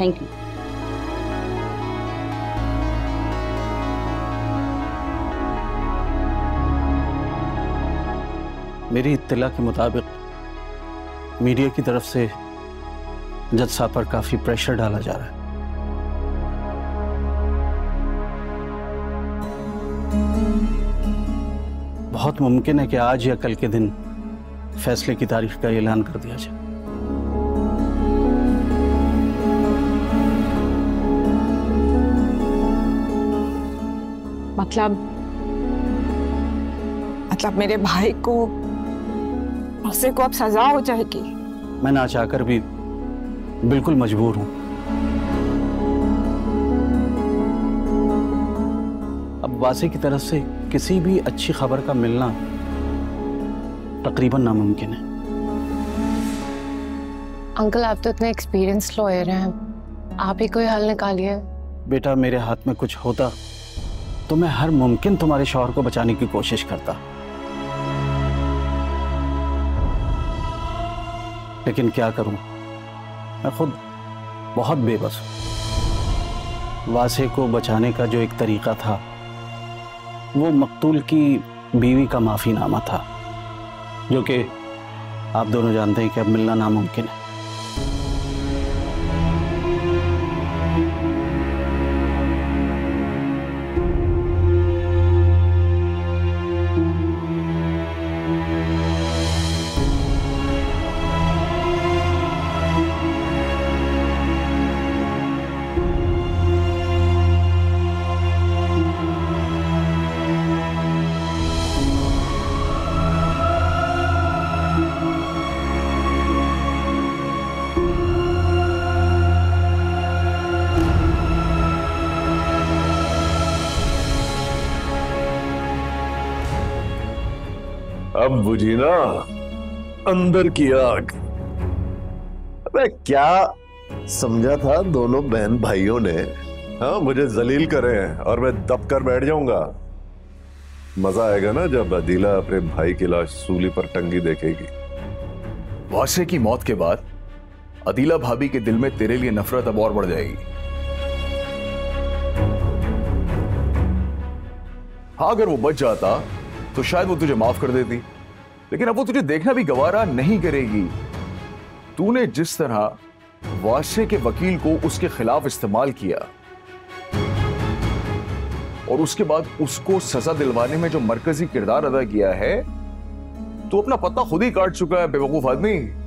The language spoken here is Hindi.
Thank you. मेरी इत्तला के मुताबिक मीडिया की तरफ से जज साहब पर काफ़ी प्रेशर डाला जा रहा है। बहुत मुमकिन है कि आज या कल के दिन फैसले की तारीख का ऐलान कर दिया जाए। मतलब मेरे भाई को उसे को अब सजा हो जाएगी। मैं ना चाहकर भी बिल्कुल मजबूर हूं। अब वासी की तरफ से किसी भी अच्छी खबर का मिलना तकरीबन नामुमकिन है। अंकल आप तो इतने एक्सपीरियंस लॉयर हैं, आप ही कोई हल निकालिए। बेटा मेरे हाथ में कुछ होता तो मैं हर मुमकिन तुम्हारे शौहर को बचाने की कोशिश करता, लेकिन क्या करूं, मैं खुद बहुत बेबस हूं। वासे को बचाने का जो एक तरीका था वो मकतूल की बीवी का माफ़ीनामा था, जो कि आप दोनों जानते हैं कि अब मिलना नामुमकिन है। अब बुझी ना अंदर की आग। अबे क्या समझा था दोनों बहन भाइयों ने, हाँ मुझे जलील करे और मैं दब कर बैठ जाऊंगा। मजा आएगा ना जब अदीला अपने भाई की लाश सूली पर टंगी देखेगी। वाशे की मौत के बाद अदीला भाभी के दिल में तेरे लिए नफरत अब और बढ़ जाएगी। हाँ अगर वो बच जाता तो शायद वो तुझे माफ कर देती, लेकिन अब वो तुझे देखना भी गवारा नहीं करेगी। तूने जिस तरह वाशे के वकील को उसके खिलाफ इस्तेमाल किया और उसके बाद उसको सजा दिलवाने में जो मरकजी किरदार अदा किया है, तू अपना पत्ता खुद ही काट चुका है बेवकूफ आदमी।